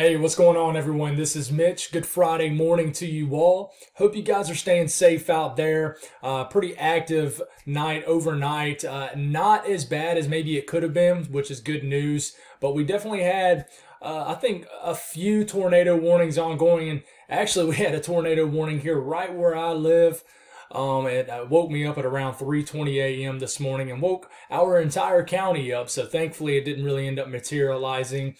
Hey, what's going on, everyone? This is Mitch. Good Friday morning to you all. Hope you guys are staying safe out there. Pretty active night overnight. Not as bad as maybe it could have been, which is good news. But we definitely had, I think, a few tornado warnings ongoing. And actually, we had a tornado warning here right where I live. It woke me up at around 3:20 a.m. this morning and woke our entire county up. So thankfully, it didn't really end up materializing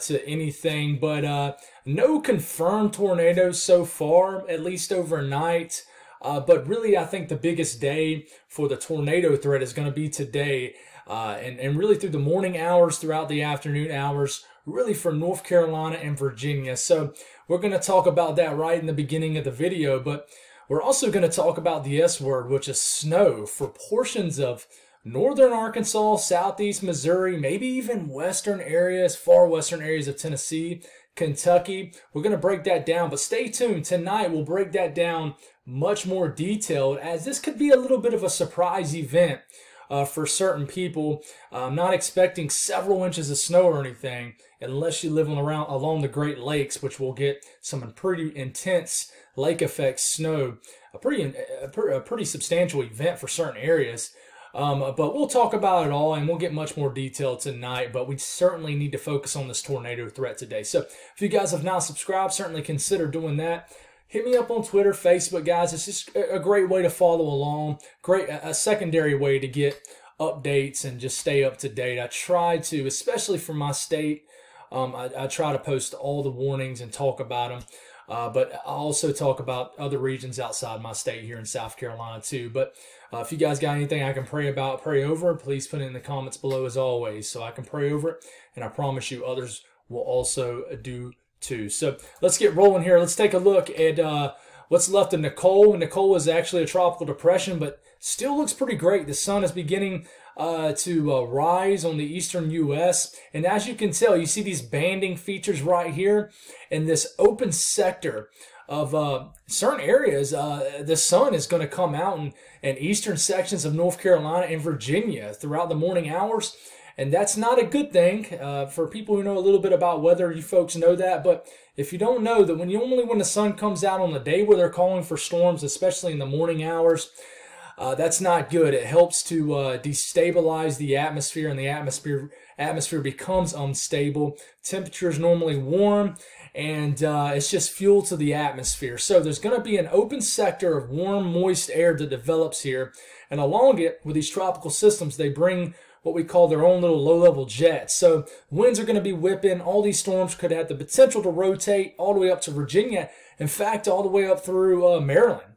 to anything. But no confirmed tornadoes so far, at least overnight. But really, I think the biggest day for the tornado threat is going to be today. And really through the morning hours, throughout the afternoon hours, really for North Carolina and Virginia. So we're going to talk about that right in the beginning of the video. But we're also going to talk about the S word, which is snow, for portions of northern Arkansas, southeast Missouri, maybe even western areas, far western areas of Tennessee, Kentucky. We're going to break that down, but stay tuned. Tonight we'll break that down much more detailed, as this could be a little bit of a surprise event for certain people. I'm not expecting several inches of snow or anything, unless you live along the Great Lakes, which will get some pretty intense lake effect snow, a pretty substantial event for certain areas. But we'll talk about it all, and we'll get much more detail tonight, but we certainly need to focus on this tornado threat today. So if you guys have not subscribed, certainly consider doing that. Hit me up on Twitter, Facebook, guys. It's just a great way to follow along, a secondary way to get updates and just stay up to date. I try to, especially for my state, I try to post all the warnings and talk about them. But I also talk about other regions outside my state here in South Carolina too. But if you guys got anything I can pray over, please put it in the comments below as always, so I can pray over it. And I promise you others will also do too. So let's get rolling here. Let's take a look at what's left of Nicole. Nicole is actually a tropical depression, but still looks pretty great. The sun is beginning to rise on the Eastern US. And as you can tell, you see these banding features right here in this open sector of certain areas. The sun is going to come out in eastern sections of North Carolina and Virginia throughout the morning hours. And that's not a good thing. For people who know a little bit about weather, you folks know that. But if you don't know that, when the sun comes out on the day where they're calling for storms, especially in the morning hours, that's not good. It helps to destabilize the atmosphere, and the atmosphere becomes unstable. Temperature is normally warm, and it's just fuel to the atmosphere. So there's going to be an open sector of warm, moist air that develops here. And along it, with these tropical systems, they bring what we call their own little low-level jets. So winds are going to be whipping. All these storms could have the potential to rotate all the way up to Virginia. In fact, all the way up through Maryland.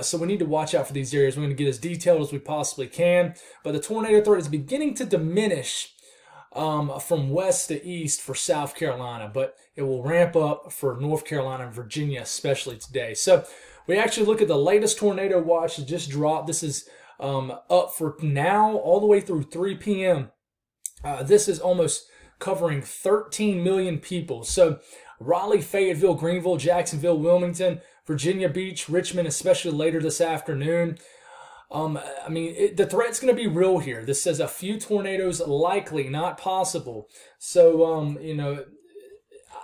So we need to watch out for these areas. We're going to get as detailed as we possibly can. But the tornado threat is beginning to diminish from west to east for South Carolina. But it will ramp up for North Carolina and Virginia, especially today. So we actually look at the latest tornado watch that just dropped. This is up for now all the way through 3 p.m. This is almost covering 13 million people. So Raleigh, Fayetteville, Greenville, Jacksonville, Wilmington, Virginia Beach, Richmond, especially later this afternoon. I mean, the threat's going to be real here. This says a few tornadoes likely, not possible. So, you know,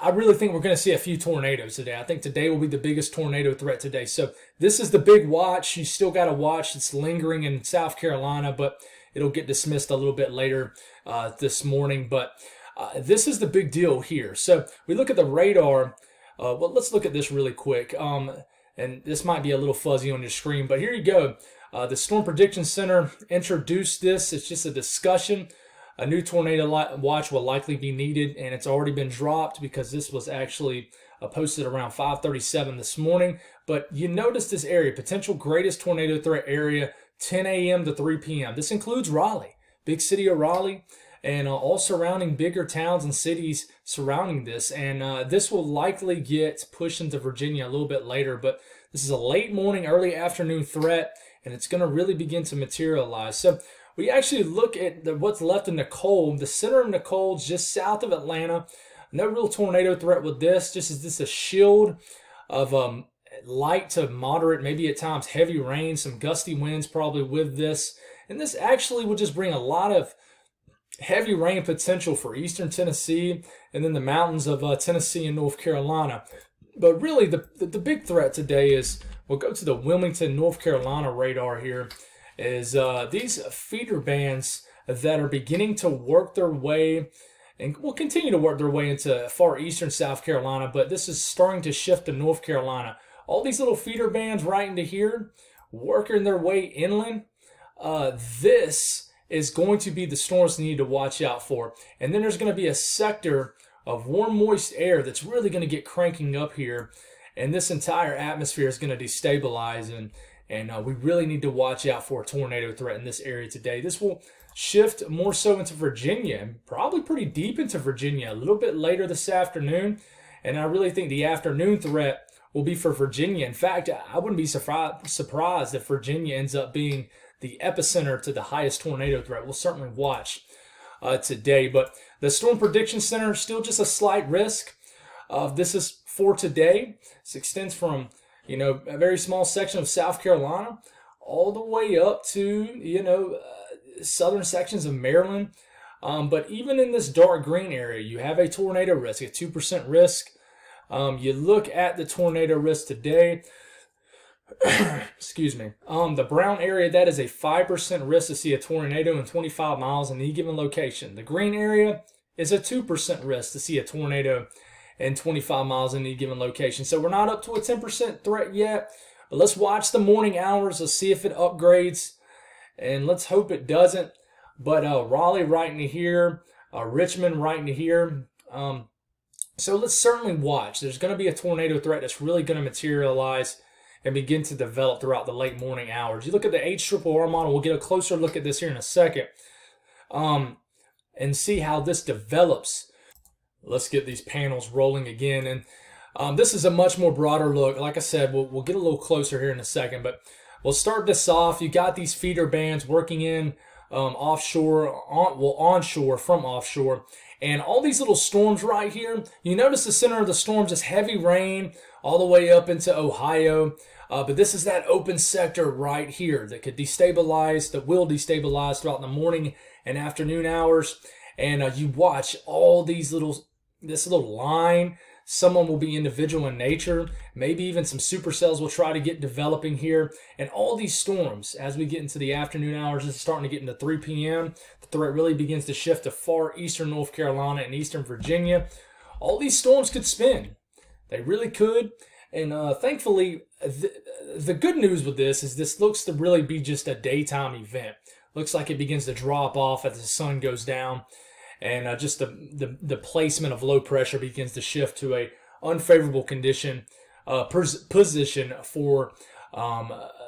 I really think we're going to see a few tornadoes today. I think today will be the biggest tornado threat today. So this is the big watch. You still got to watch. It's lingering in South Carolina, but it'll get dismissed a little bit later this morning. But this is the big deal here. So we look at the radar. Well, let's look at this really quick. And this might be a little fuzzy on your screen, but here you go. The Storm Prediction Center introduced this. It's just a discussion. A new tornado watch will likely be needed, and it's already been dropped because this was actually posted around 5:37 this morning. But you notice this area, potential greatest tornado threat area, 10 a.m. to 3 p.m. This includes Raleigh, big city of Raleigh, and all surrounding bigger towns and cities surrounding this. And this will likely get pushed into Virginia a little bit later, but this is a late morning, early afternoon threat, and it's going to really begin to materialize. So we actually look at what's left of Nicole. The center of Nicole is just south of Atlanta. No real tornado threat with this. Just is this a shield of light to moderate, maybe at times heavy rain, some gusty winds probably with this. And this actually would just bring a lot of heavy rain potential for eastern Tennessee and then the mountains of Tennessee and North Carolina. But really, the big threat today is, we'll go to the Wilmington, North Carolina radar here, is these feeder bands that are beginning to work their way and will continue to work their way into far eastern South Carolina, but this is starting to shift to North Carolina. All these little feeder bands right into here, working their way inland. This is going to be the storms you need to watch out for. And then there's going to be a sector of warm, moist air that's really going to get cranking up here. And this entire atmosphere is going to destabilize. And we really need to watch out for a tornado threat in this area today. This will shift more so into Virginia, and probably pretty deep into Virginia a little bit later this afternoon. And I really think the afternoon threat will be for Virginia. In fact, I wouldn't be surprised if Virginia ends up being the epicenter to the highest tornado threat. We'll certainly watch today. But the Storm Prediction Center, still just a slight risk. This is for today. This extends from, you know, a very small section of South Carolina all the way up to, you know, southern sections of Maryland. But even in this dark green area, you have a tornado risk, a 2% risk. You look at the tornado risk today. Excuse me. The brown area, that is a 5% risk to see a tornado in 25 miles in any given location. The green area is a 2% risk to see a tornado in 25 miles in any given location. So we're not up to a 10% threat yet, but let's watch the morning hours. Let's see if it upgrades, and let's hope it doesn't. But Raleigh right into here, Richmond right into here. So let's certainly watch. There's going to be a tornado threat that's really going to materialize and begin to develop throughout the late morning hours. You look at the HRRR model, we'll get a closer look at this here in a second, and see how this develops. Let's get these panels rolling again. And this is a much more broader look. Like I said, we'll get a little closer here in a second, but we'll start this off. You got these feeder bands working in onshore from offshore. And all these little storms right here, you notice the center of the storms is heavy rain all the way up into Ohio. But this is that open sector right here that could destabilize, that will destabilize throughout the morning and afternoon hours. And you watch all these little, this little line. Someone will be individual in nature. Maybe even some supercells will try to get developing here. And all these storms, as we get into the afternoon hours, this is starting to get into 3 p.m. The threat really begins to shift to far eastern North Carolina and eastern Virginia. All these storms could spin. They really could. And thankfully, the good news with this is this looks to really be just a daytime event. Looks like it begins to drop off as the sun goes down. And just the placement of low pressure begins to shift to a unfavorable condition position for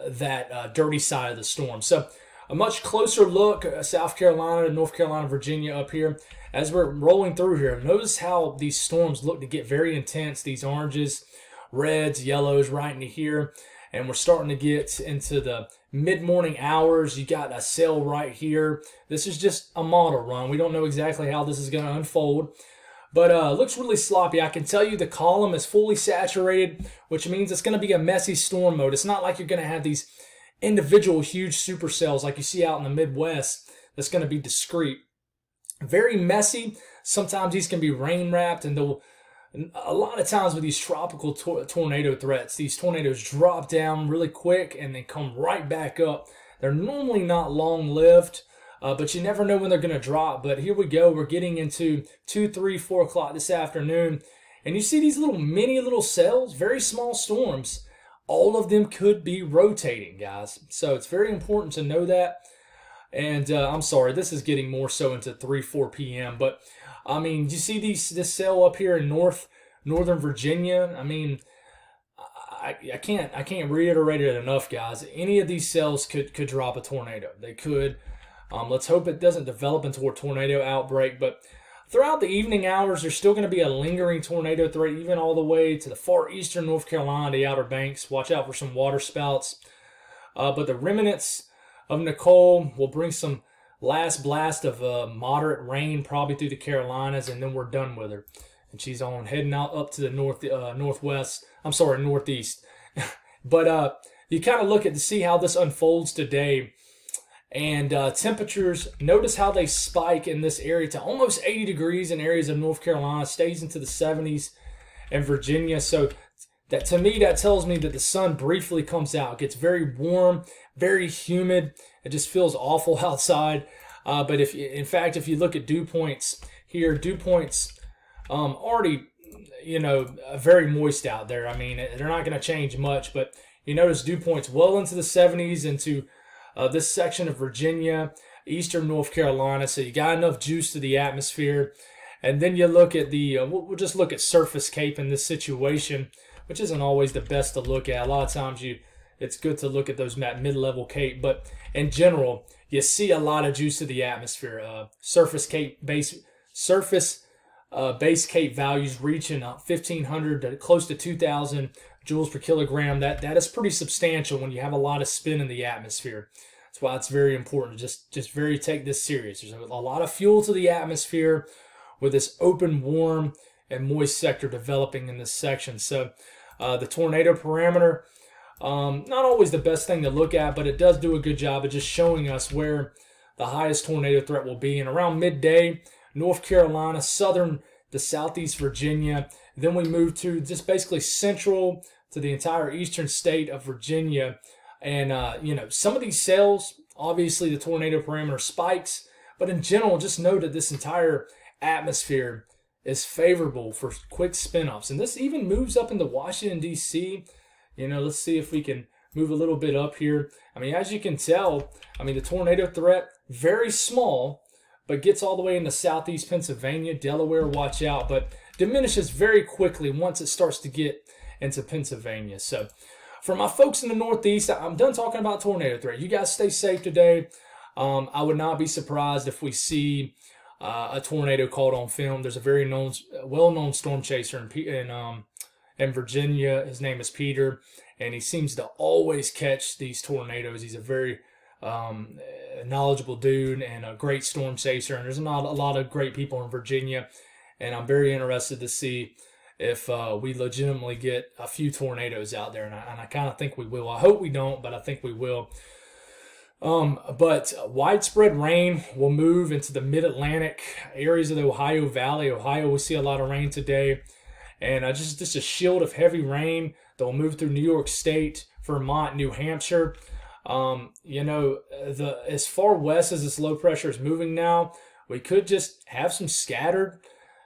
that dirty side of the storm. So a much closer look, South Carolina, North Carolina, Virginia up here. As we're rolling through here, notice how these storms look to get very intense. These oranges, reds, yellows right into here. And we're starting to get into the mid-morning hours. You got a sail right here. This is just a model run. We don't know exactly how this is going to unfold, but looks really sloppy. I can tell you the column is fully saturated, which means it's going to be a messy storm mode. It's not like you're going to have these individual huge supercells like you see out in the Midwest. That's going to be discrete, very messy. Sometimes these can be rain wrapped, and they'll, a lot of times with these tropical tornado threats, these tornadoes drop down really quick and then come right back up. They're normally not long-lived, but you never know when they're going to drop. But here we go. We're getting into 2, 3, 4 o'clock this afternoon. And you see these little mini little cells, very small storms. All of them could be rotating, guys. So it's very important to know that. And I'm sorry, this is getting more so into 3, 4 p.m., but I mean, you see this cell up here in northern Virginia. I mean, I can't reiterate it enough, guys. Any of these cells could drop a tornado. They could. Let's hope it doesn't develop into a tornado outbreak. But throughout the evening hours, there's still going to be a lingering tornado threat, even all the way to the far eastern North Carolina, the Outer Banks. Watch out for some water spouts. But the remnants of Nicole will bring some last blast of moderate rain, probably through the Carolinas, and then we're done with her. And she's on heading out up to the northeast. But you kind of look at to see how this unfolds today, And temperatures, notice how they spike in this area to almost 80 degrees in areas of North Carolina, stays into the 70s in Virginia. So that, to me, that tells me that the sun briefly comes out. It gets very warm, very humid. It just feels awful outside. But in fact, if you look at dew points here, dew points already, you know, very moist out there. I mean, they're not going to change much, but you notice dew points well into the 70s, into this section of Virginia, Eastern North Carolina. So you got enough juice to the atmosphere. And then you look at the, we'll just look at surface CAPE in this situation, which isn't always the best to look at. A lot of times it's good to look at those mid-level CAPE, but in general, you see a lot of juice to the atmosphere. Surface CAPE values reaching 1,500 to close to 2,000 joules per kilogram. That is pretty substantial when you have a lot of spin in the atmosphere. That's why it's very important to just take this serious. There's a lot of fuel to the atmosphere with this open, warm, and moist sector developing in this section. So the tornado parameter, not always the best thing to look at, but it does do a good job of just showing us where the highest tornado threat will be. And around midday, North Carolina, southeast Virginia. Then we move to just basically central to the entire eastern state of Virginia. And, you know, some of these cells, obviously the tornado parameter spikes, but in general, just note that this entire atmosphere is favorable for quick spin-offs. And this even moves up into Washington, D.C. You know, let's see if we can move a little bit up here. I mean, as you can tell, I mean, the tornado threat, very small, but gets all the way into southeast Pennsylvania, Delaware, watch out, but diminishes very quickly once it starts to get into Pennsylvania. So for my folks in the Northeast, I'm done talking about tornado threat. You guys stay safe today. I would not be surprised if we see a tornado caught on film. There's a very well-known storm chaser in Virginia. His name is Peter, and he seems to always catch these tornadoes. He's a very knowledgeable dude and a great storm chaser, and there's not a lot of great people in Virginia, and I'm very interested to see if we legitimately get a few tornadoes out there, and I kind of think we will. I hope we don't, but I think we will. But widespread rain will move into the mid-Atlantic areas of the Ohio Valley. Ohio will see a lot of rain today. And just a shield of heavy rain that will move through New York State, Vermont, New Hampshire. You know, as far west as this low pressure is moving now, we could just have some scattered,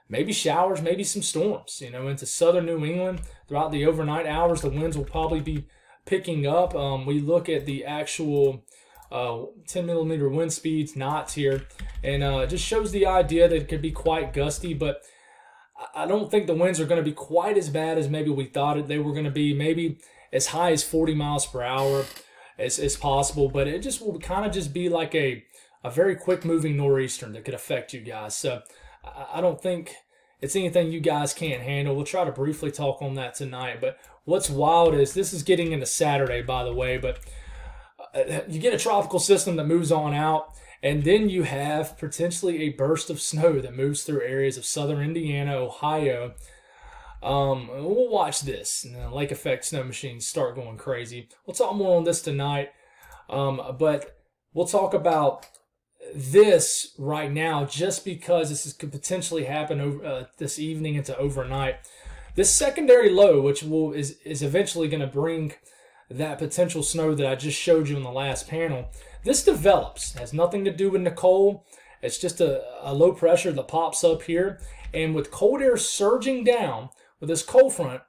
maybe showers, maybe some storms, you know, into southern New England. Throughout the overnight hours, the winds will probably be picking up. We look at the actual 10-millimeter wind speeds, knots here, and just shows the idea that it could be quite gusty, but I don't think the winds are going to be quite as bad as maybe we thought they were going to be, maybe as high as 40 miles per hour as possible, but it just will kind of just be like a very quick-moving nor'easter that could affect you guys. So I don't think it's anything you guys can't handle. We'll try to briefly talk on that tonight, but what's wild is this is getting into Saturday, by the way, but you get a tropical system that moves on out, and then you have potentially a burst of snow that moves through areas of southern Indiana, Ohio. We'll watch this. And the lake effect snow machines start going crazy. We'll talk more on this tonight, but we'll talk about this right now just because this could potentially happen over, this evening into overnight. This secondary low, which is eventually going to bring that potential snow that I just showed you in the last panel, this develops. It has nothing to do with Nicole. It's just a low pressure that pops up here. And with cold air surging down with this cold front,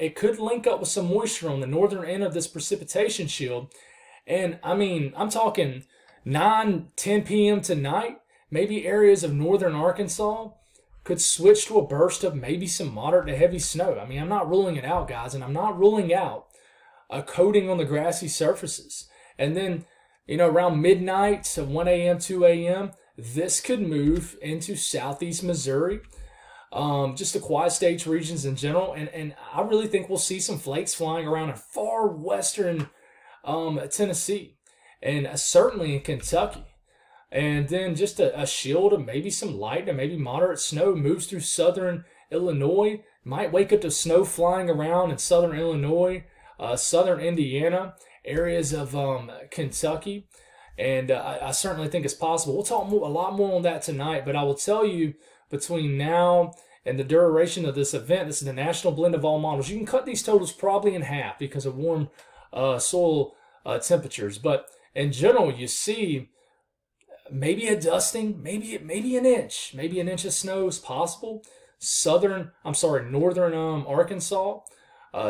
it could link up with some moisture on the northern end of this precipitation shield. And I mean, I'm talking 9–10 p.m. tonight, maybe areas of northern Arkansas could switch to a burst of maybe some moderate to heavy snow. I mean, I'm not ruling it out, guys, and I'm not ruling out a coating on the grassy surfaces. And then, you know, around midnight to 1 a.m., 2 a.m., this could move into southeast Missouri, just the Quad States regions in general. And I really think we'll see some flakes flying around in far western Tennessee and certainly in Kentucky. And then just a shield of maybe some light and maybe moderate snow moves through southern Illinois, might wake up to snow flying around in southern Illinois, southern Indiana, areas of Kentucky, And I certainly think it's possible. We'll talk a lot more on that tonight, but I will tell you between now and the duration of this event, this is the national blend of all models. You can cut these totals probably in half because of warm soil temperatures. But in general, you see maybe a dusting, maybe an inch. Maybe an inch of snow is possible. Northern Arkansas,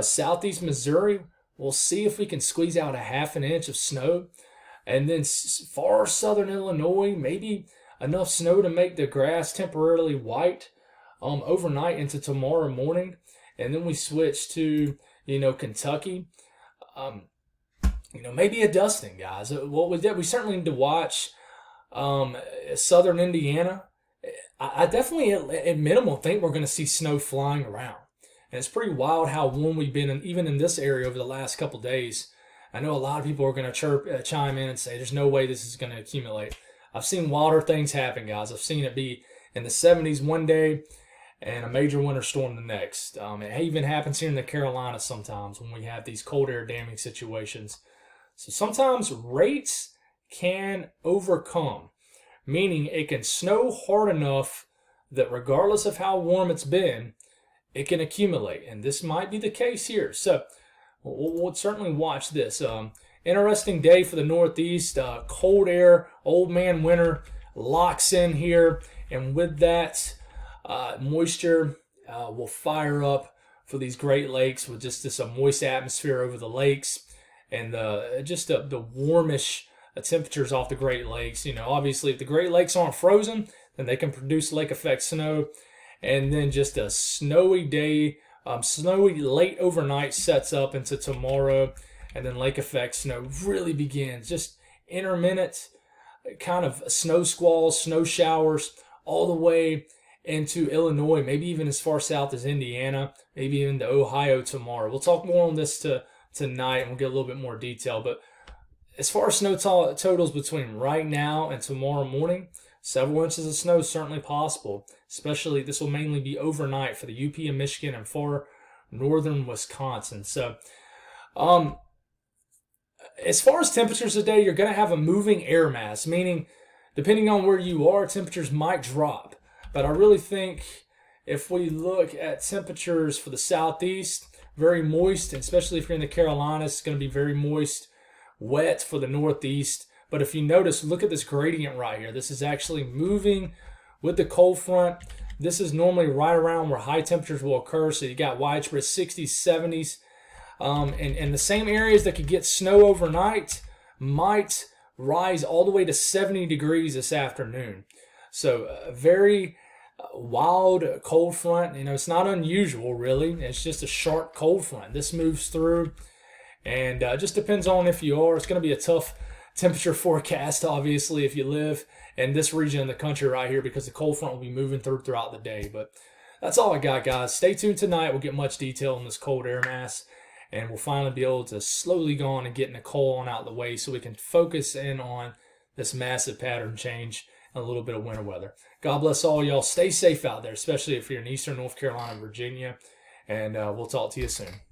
southeast Missouri. We'll see if we can squeeze out a half an inch of snow. And then far southern Illinois, maybe enough snow to make the grass temporarily white overnight into tomorrow morning. And then we switch to, you know, Kentucky. You know, maybe a dusting, guys. What we did, we certainly need to watch southern Indiana. I definitely, at minimum, think we're going to see snow flying around. And it's pretty wild how warm we've been, even in this area over the last couple days. I know a lot of people are going to chime in and say, there's no way this is going to accumulate. I've seen wilder things happen, guys. I've seen it be in the 70s one day and a major winter storm the next. It even happens here in the Carolinas sometimes when we have these cold air damming situations. So sometimes rates can overcome, meaning it can snow hard enough that regardless of how warm it's been, it can accumulate. And this might be the case here. So we'll certainly watch this. Interesting day for the Northeast. Cold air, old man winter locks in here. And with that, moisture will fire up for these Great Lakes with just this moist atmosphere over the lakes. And just the warmish temperatures off the Great Lakes. You know, obviously, if the Great Lakes aren't frozen, then they can produce lake effect snow. And then just a snowy day. Snowy late overnight sets up into tomorrow, and then lake effect snow really begins. Just intermittent kind of snow squalls, snow showers, all the way into Illinois, maybe even as far south as Indiana, maybe even to Ohio tomorrow. We'll talk more on this tonight, and we'll get a little bit more detail. But as far as snow totals between right now and tomorrow morning, several inches of snow is certainly possible, especially this will mainly be overnight for the UP and Michigan and far northern Wisconsin. So as far as temperatures today, you're going to have a moving air mass, meaning depending on where you are, temperatures might drop. But I really think if we look at temperatures for the southeast, very moist, and especially if you're in the Carolinas, it's going to be very moist, wet for the northeast. But if you notice, look at this gradient right here. This is actually moving with the cold front. This is normally right around where high temperatures will occur. So you got widespread 60s, 70s. And the same areas that could get snow overnight might rise all the way to 70 degrees this afternoon. So a very wild cold front. You know, it's not unusual, really. It's just a sharp cold front. This moves through. And just depends on if you are. It's going to be a tough temperature forecast, obviously, if you live in this region of the country right here, because the cold front will be moving throughout the day. But that's all I got, guys. Stay tuned tonight. We'll get much detail on this cold air mass, and we'll finally be able to slowly go on and get Nicole on out of the way so we can focus in on this massive pattern change and a little bit of winter weather. God bless all y'all. Stay safe out there, especially if you're in eastern North Carolina, Virginia, and we'll talk to you soon.